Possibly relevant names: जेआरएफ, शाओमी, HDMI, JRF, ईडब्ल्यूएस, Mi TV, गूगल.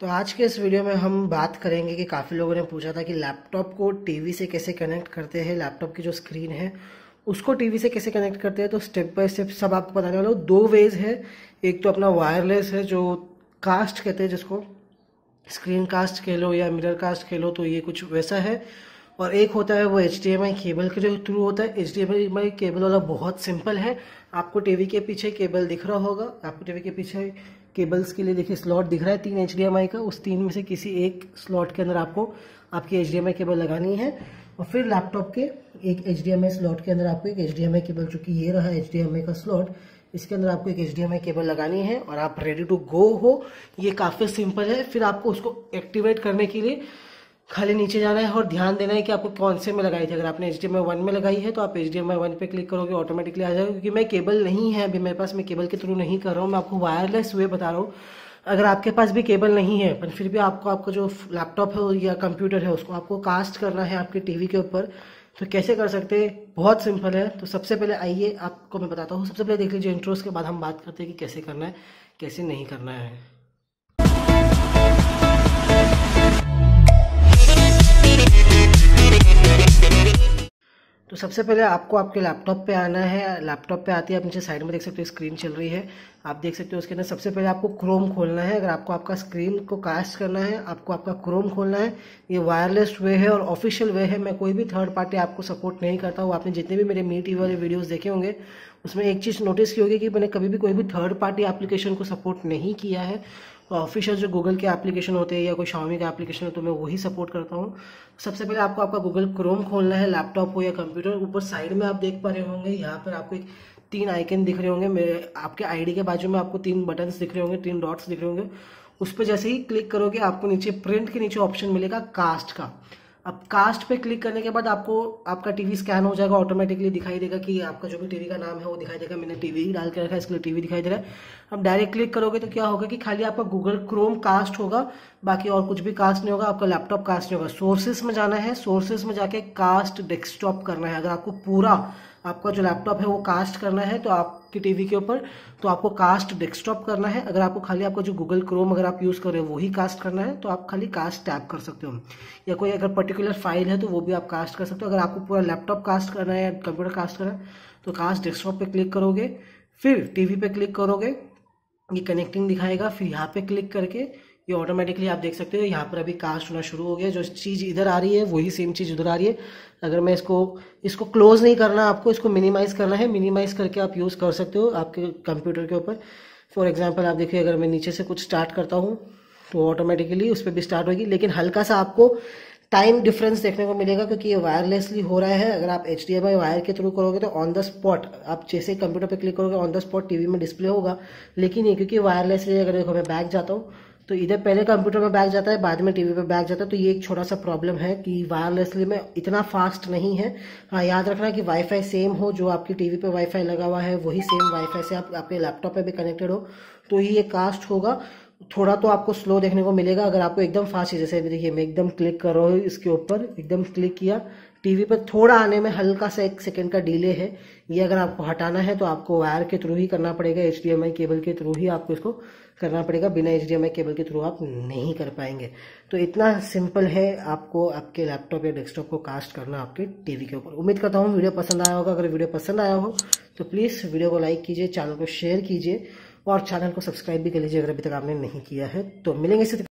तो आज के इस वीडियो में हम बात करेंगे कि काफ़ी लोगों ने पूछा था कि लैपटॉप को टीवी से कैसे कनेक्ट करते हैं, लैपटॉप की जो स्क्रीन है उसको टीवी से कैसे कनेक्ट करते हैं। तो स्टेप बाय स्टेप सब आपको बताने वाला हूँ। दो वेज है, एक तो अपना वायरलेस है जो कास्ट कहते हैं, जिसको स्क्रीन कास्ट कह लो या मिरर कास्ट कह लो, तो ये कुछ वैसा है। और एक होता है वो HDMI केबल के थ्रू होता है। HDMI केबल वाला बहुत सिंपल है, आपको टीवी के पीछे केबल दिख रहा होगा, आपको टीवी के पीछे केबल्स के लिए देखिए स्लॉट दिख रहा है 3 HDMI का, उस 3 में से किसी एक स्लॉट के अंदर आपको आपकी HDMI केबल लगानी है। और फिर लैपटॉप के एक HDMI स्लॉट के अंदर आपको एक HDMI केबल, चूँकि ये रहा HDMI का स्लॉट, इसके अंदर आपको एक HDMI केबल लगानी है और आप रेडी टू गो हो। ये काफ़ी सिंपल है। फिर आपको उसको एक्टिवेट करने के लिए खाली नीचे जाना है और ध्यान देना है कि आपको कौन से में लगाई थी। अगर आपने HDMI 1 में लगाई है तो आप HDMI 1 पे क्लिक करोगे, ऑटोमेटिकली आ जाएगा। क्योंकि मैं केबल नहीं है अभी मेरे पास, मैं केबल के थ्रू नहीं कर रहा हूँ, मैं आपको वायरलेस वे बता रहा हूँ। अगर आपके पास भी केबल नहीं है पर फिर भी आपको आपका जो लैपटॉप है या कंप्यूटर है उसको आपको कास्ट करना है आपकी टीवी के ऊपर, तो कैसे कर सकते हैं, बहुत सिंपल है। तो सबसे पहले आइए आपको मैं बताता हूँ। सबसे पहले देख लीजिए इंट्रोस, के बाद हम बात करते हैं कि कैसे करना है कैसे नहीं करना है। तो सबसे पहले आपको आपके लैपटॉप पे आना है। लैपटॉप पे आती है आप नीचे साइड में देख सकते हो स्क्रीन चल रही है, आप देख सकते हो उसके अंदर सबसे पहले आपको क्रोम खोलना है। अगर आपको आपका स्क्रीन को कास्ट करना है आपको आपका क्रोम खोलना है। ये वायरलेस वे है और ऑफिशियल वे है, मैं कोई भी थर्ड पार्टी आपको सपोर्ट नहीं करता हूँ। आपने जितने भी मेरे मी टीवी वाले वीडियोज़ देखे होंगे उसमें एक चीज़ नोटिस की होगी कि मैंने कभी भी कोई भी थर्ड पार्टी एप्लीकेशन को सपोर्ट नहीं किया है। तो ऑफिशियल जो गूगल के एप्लीकेशन होते हैं या कोई शाओमी का एप्लीकेशन हो तो मैं वही सपोर्ट करता हूँ। सबसे पहले आपको आपका गूगल क्रोम खोलना है, लैपटॉप हो या कंप्यूटर। ऊपर साइड में आप देख पा रहे होंगे, यहाँ पर आपको एक 3 आइकन दिख रहे होंगे, मेरे आपके आईडी के बाजू में आपको 3 बटन्स दिख रहे होंगे, 3 डॉट्स दिख रहे होंगे। उस पर जैसे ही क्लिक करोगे आपको नीचे प्रिंट के नीचे ऑप्शन मिलेगा कास्ट का। अब कास्ट पे क्लिक करने के बाद आपको आपका टीवी स्कैन हो जाएगा, ऑटोमेटिकली दिखाई देगा कि आपका जो भी टीवी का नाम है वो दिखाई देगा। मैंने टीवी ही डाल के रखा है इसके लिए टीवी दिखाई दे रहा है। अब डायरेक्ट क्लिक करोगे तो क्या होगा कि खाली आपका गूगल क्रोम कास्ट होगा, बाकी और कुछ भी कास्ट नहीं होगा, आपका लैपटॉप कास्ट नहीं होगा। सोर्सेस में जाना है, सोर्सेस में जाके कास्ट डेस्कटॉप करना है। अगर आपको पूरा आपका जो लैपटॉप है वो कास्ट करना है तो आपकी टीवी के ऊपर, तो आपको कास्ट डेस्कटॉप करना है। अगर आपको खाली आपका जो गूगल क्रोम अगर आप यूज़ कर रहे हो वही कास्ट करना है तो आप खाली कास्ट टैप कर सकते हो, या कोई अगर पर्टिकुलर फाइल है तो वो भी आप कास्ट कर सकते हो। अगर आपको पूरा लैपटॉप कास्ट करना है या कंप्यूटर कास्ट करना है तो कास्ट डेस्कटॉप पे क्लिक करोगे, फिर टीवी पे क्लिक करोगे, ये कनेक्टिंग दिखाएगा, फिर यहाँ पे क्लिक करके ये ऑटोमेटिकली आप देख सकते हो यहाँ पर अभी कास्ट होना शुरू हो गया। जो चीज़ इधर आ रही है वही सेम चीज़ उधर आ रही है। अगर मैं इसको क्लोज नहीं करना, आपको इसको मिनिमाइज़ करना है, मिनिमाइज़ करके आप यूज़ कर सकते हो आपके कंप्यूटर के ऊपर। फॉर एग्जांपल आप देखिए, अगर मैं नीचे से कुछ स्टार्ट करता हूँ तो ऑटोमेटिकली उस पर भी स्टार्ट होगी, लेकिन हल्का सा आपको टाइम डिफरेंस देखने को मिलेगा क्योंकि ये वायरलेसली हो रहा है। अगर आप HDMI वायर के थ्रू करोगे तो ऑन द स्पॉट, आप जैसे कंप्यूटर पे क्लिक करोगे ऑन द स्पॉट टीवी में डिस्प्ले होगा। लेकिन ये क्योंकि वायरलेसली, अगर देखो मैं बैक जाता हूँ तो इधर पहले कंप्यूटर में बैक जाता है बाद में टीवी पे बैक जाता है। तो ये एक छोटा सा प्रॉब्लम है कि वायरलेसली में इतना फास्ट नहीं है। हाँ, याद रखना कि वाईफाई सेम हो, जो आपकी टीवी पे वाईफाई लगा हुआ है वही सेम वाईफाई से आप आपके लैपटॉप पे भी कनेक्टेड हो तो ही ये कास्ट होगा। थोड़ा तो आपको स्लो देखने को मिलेगा। अगर आपको एकदम फास्ट, जैसे देखिए मैं एकदम क्लिक कर रहा हूँ इसके ऊपर, एकदम क्लिक किया, टीवी पर थोड़ा आने में हल्का सा 1 सेकंड का डिले है। ये अगर आपको हटाना है तो आपको वायर के थ्रू ही करना पड़ेगा, HDMI केबल के थ्रू ही आपको इसको करना पड़ेगा, बिना HDMI केबल के थ्रू आप नहीं कर पाएंगे। तो इतना सिंपल है आपको आपके लैपटॉप या डेस्कटॉप को कास्ट करना आपके टीवी के ऊपर। उम्मीद करता हूँ वीडियो पसंद आया होगा। अगर वीडियो पसंद आया हो तो प्लीज़ वीडियो को लाइक कीजिए, चैनल को शेयर कीजिए और चैनल को सब्सक्राइब भी कर लीजिए अगर अभी तक आपने नहीं किया है। तो मिलेंगे